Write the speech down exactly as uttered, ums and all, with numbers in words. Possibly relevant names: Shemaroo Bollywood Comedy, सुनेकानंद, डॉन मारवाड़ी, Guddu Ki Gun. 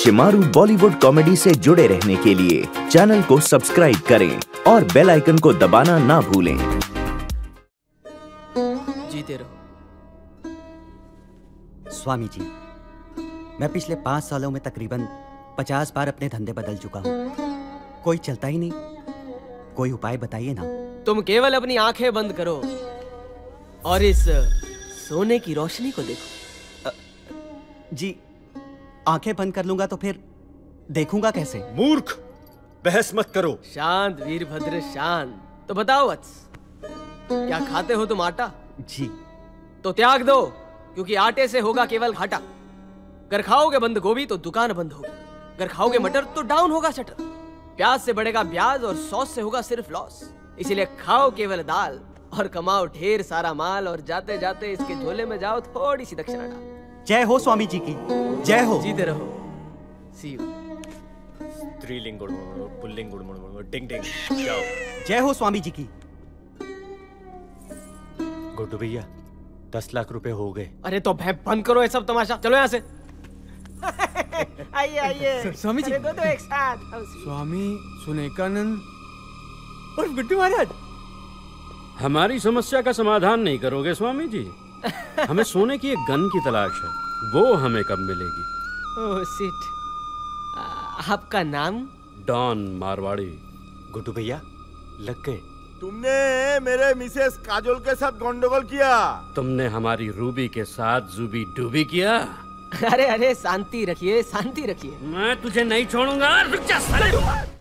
Shemaroo Bollywood comedy से जुड़े रहने के लिए चैनल को सब्सक्राइब करें और बेल आइकन को दबाना ना भूलें। जीते रहो। स्वामी जी, मैं पिछले पांच सालों में तकरीबन पचास बार अपने धंधे बदल चुका हूँ। कोई चलता ही नहीं। कोई उपाय बताइए ना। तुम केवल अपनी आंखें बंद करो और इस सोने की रोशनी को देखो। जी, आंखें बंद कर लूंगा तो फिर देखूंगा कैसे? मूर्ख, बहस मत करो। शांत वीरभद्र, शांत। तो बताओ वत्स, क्या खाते हो तुम? आटा? जी। तो त्याग दो, क्योंकि आटे से होगा केवल घाटा। अगर खाओगे बंद गोभी तो दुकान बंद होगी, अगर खाओगे मटर तो डाउन होगा शटर। प्याज से बढ़ेगा ब्याज और सॉस से होगा सिर्फ लॉस। इसीलिए खाओ केवल दाल और कमाओ ढेर सारा माल, और जाते जाते इसके झोले में जाओ थोड़ी सी दक्षिणा डाल। जय हो स्वामी जी की जय हो। जीते रहो। See you. स्त्रीलिंग गुणमणो पुल्लिंग गुणमणो टिंग टिंग जाओ। जय हो स्वामी जी की। गुड्डू भैया, दस लाख रुपए हो गए। अरे तो भैं बंद करो ये सब तमाशा, चलो यहाँ से। आइए आइए स्वामी जी, दो एक साथ। स्वामी सुनेकानंद और गुड्डू महाराज, हमारी समस्या का समाधान नहीं करोगे स्वामी जी? हमें सोने की एक गन की तलाश है, वो हमें कब मिलेगी? Oh sit. आपका नाम? डॉन मारवाड़ी। गुड्डू भैया, लग गए। तुमने मेरे मिसेस काजोल के साथ गंडोगोल किया। तुमने हमारी रूबी के साथ जुबी डूबी किया। अरे अरे शांति रखिए, शांति रखिए। मैं तुझे नहीं छोड़ूंगा।